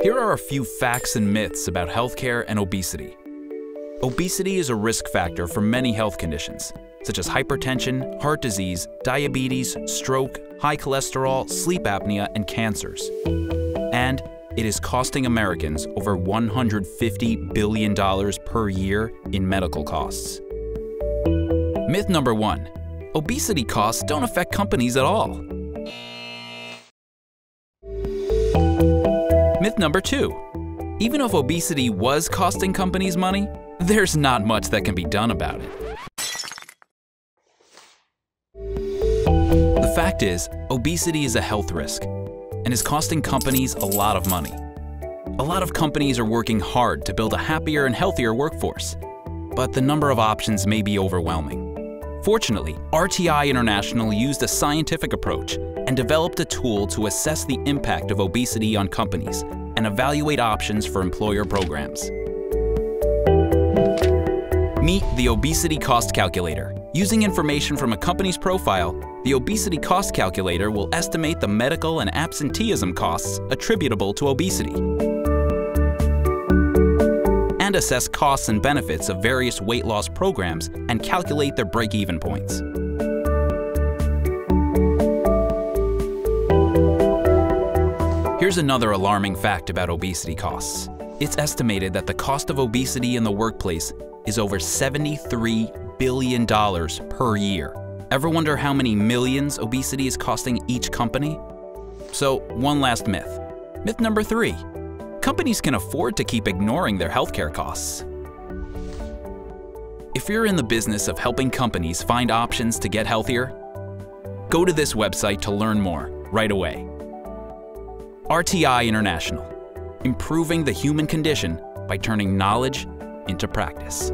Here are a few facts and myths about healthcare and obesity. Obesity is a risk factor for many health conditions, such as hypertension, heart disease, diabetes, stroke, high cholesterol, sleep apnea, and cancers. And it is costing Americans over $150 billion per year in medical costs. Myth number one, obesity costs don't affect companies at all. Myth number two, even if obesity was costing companies money, there's not much that can be done about it. The fact is, obesity is a health risk and is costing companies a lot of money. A lot of companies are working hard to build a happier and healthier workforce, but the number of options may be overwhelming. Fortunately, RTI International used a scientific approach and developed a tool to assess the impact of obesity on companies and evaluate options for employer programs. Meet the Obesity Cost Calculator. Using information from a company's profile, the Obesity Cost Calculator will estimate the medical and absenteeism costs attributable to obesity and assess costs and benefits of various weight loss programs and calculate their break-even points. Here's another alarming fact about obesity costs. It's estimated that the cost of obesity in the workplace is over $73 billion per year. Ever wonder how many millions obesity is costing each company? So, one last myth. Myth number three, companies can afford to keep ignoring their healthcare costs. If you're in the business of helping companies find options to get healthier, go to this website to learn more right away. RTI International, improving the human condition by turning knowledge into practice.